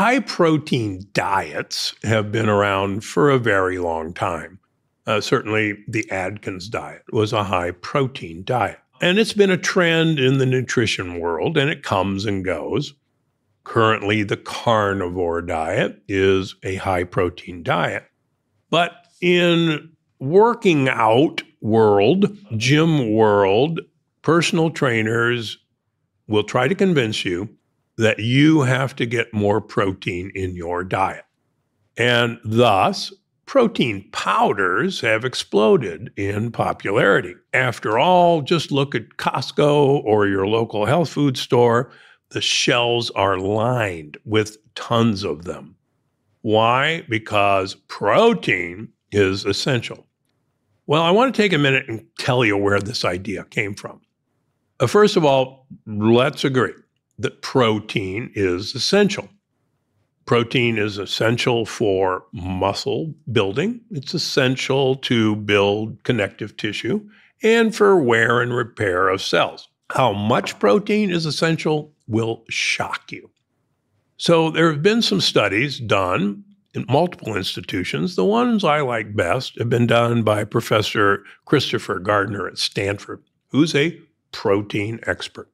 High-protein diets have been around for a very long time. Certainly, the Atkins diet was a high-protein diet. And it's been a trend in the nutrition world, and it comes and goes. Currently, the carnivore diet is a high-protein diet. But in working out world, gym world, personal trainers will try to convince you that you have to get more protein in your diet. And thus, protein powders have exploded in popularity. After all, just look at Costco or your local health food store. The shelves are lined with tons of them. Why? Because protein is essential. Well, I want to take a minute and tell you where this idea came from. First of all, let's agree that protein is essential. Protein is essential for muscle building. It's essential to build connective tissue and for wear and repair of cells. How much protein is essential will shock you. So there have been some studies done in multiple institutions. The ones I like best have been done by Professor Christopher Gardner at Stanford, who's a protein expert.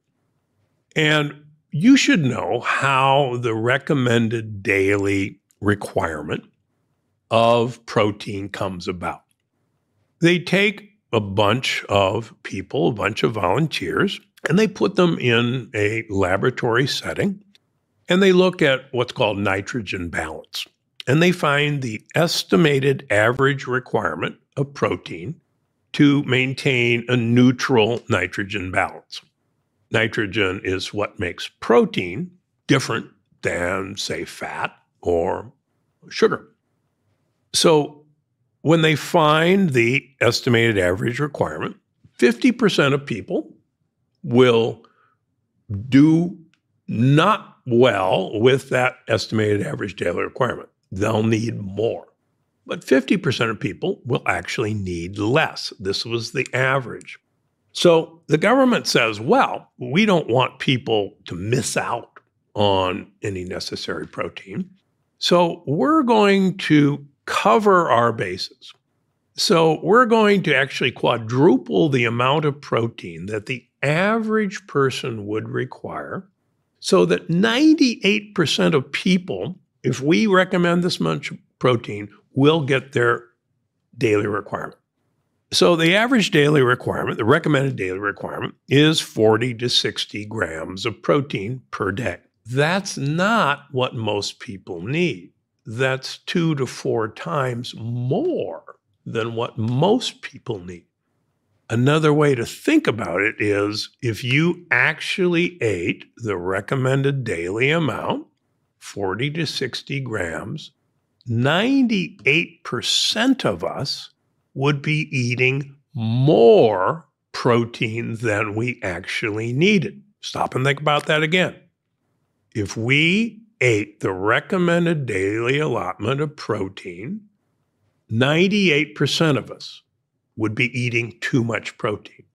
And you should know how the recommended daily requirement of protein comes about. They take a bunch of people, a bunch of volunteers, and they put them in a laboratory setting, and they look at what's called nitrogen balance. And they find the estimated average requirement of protein to maintain a neutral nitrogen balance. Nitrogen is what makes protein different than, say, fat or sugar. So when they find the estimated average requirement, 50% of people will do not well with that estimated average daily requirement. They'll need more. But 50% of people will actually need less. This was the average. So the government says, well, we don't want people to miss out on any necessary protein. So we're going to cover our bases. So we're going to actually quadruple the amount of protein that the average person would require so that 98% of people, if we recommend this much protein, will get their daily requirement. So the average daily requirement, the recommended daily requirement, is 40 to 60 grams of protein per day. That's not what most people need. That's 2 to 4 times more than what most people need. Another way to think about it is if you actually ate the recommended daily amount, 40 to 60 grams, 98% of us would be eating more protein than we actually needed. Stop and think about that again. If we ate the recommended daily allotment of protein, 98% of us would be eating too much protein.